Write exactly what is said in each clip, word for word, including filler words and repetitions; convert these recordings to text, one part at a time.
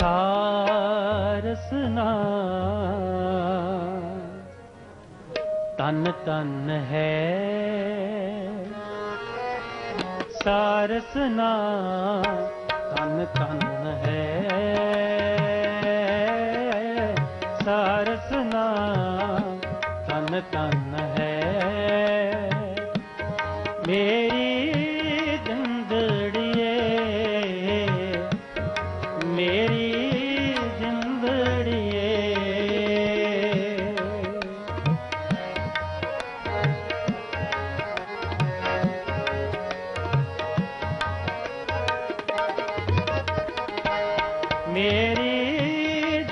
सा रसना धन धन है, सा रसना धन धन है, सा रसना धन धन है। मेरी मेरी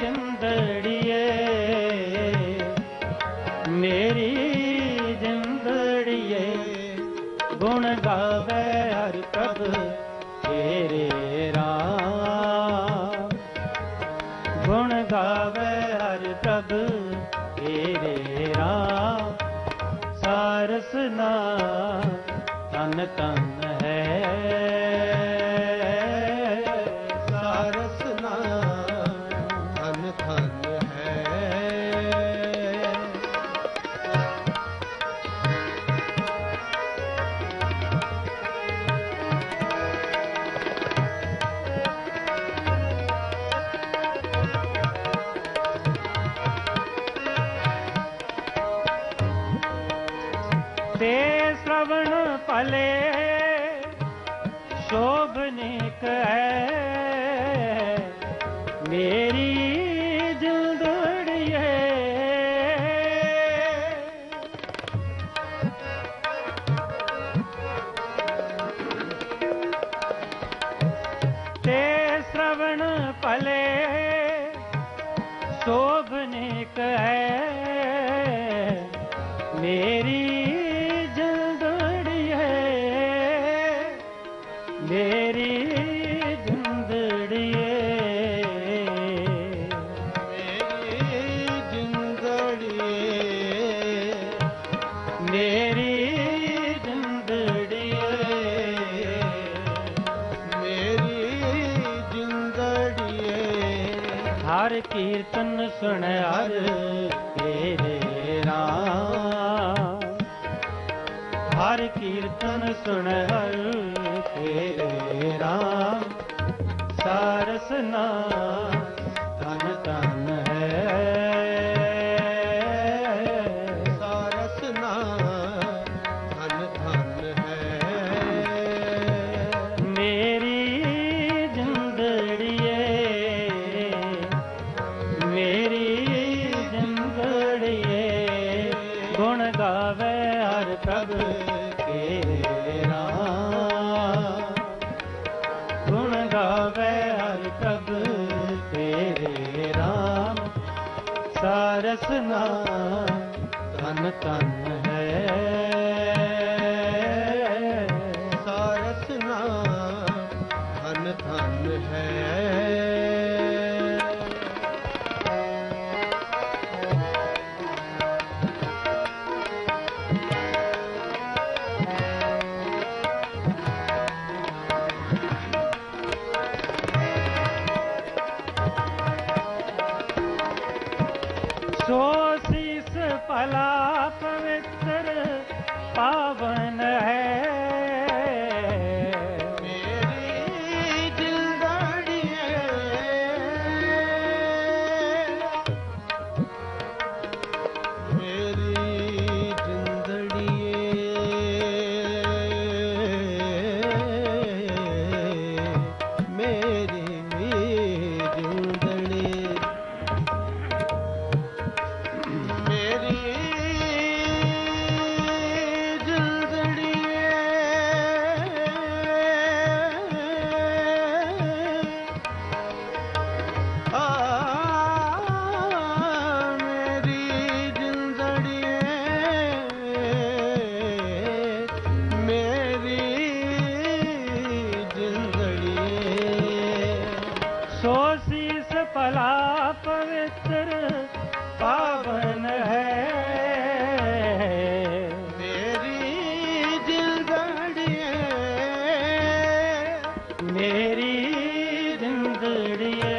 जिंदड़ी है।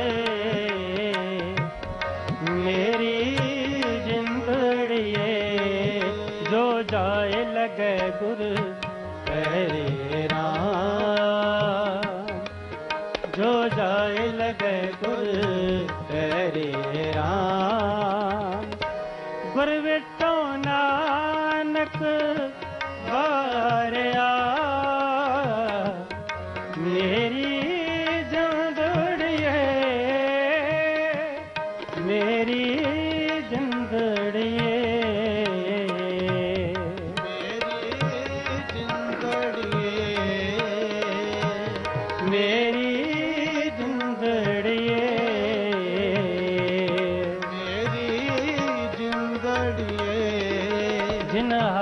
गुर करे राम, जो जाए लगे गुर करे राम। गुर बिटो नानक वारिया, मेरी जंदड़िए मेरी जंदड़िए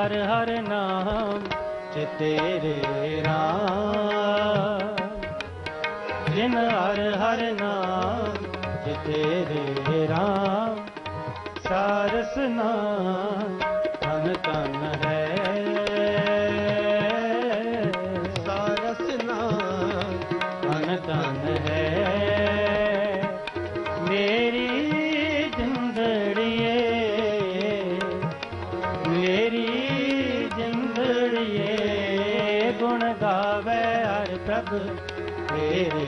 हर हर नाम च तेरे राम, जिन हर हर नाम च तेरे राम। सा रसना धन धन है, सा रसना धन धन है, मेरी जिंदड़िए मेरी जिंदड़िए। गुण गावे हर प्रभु तेरे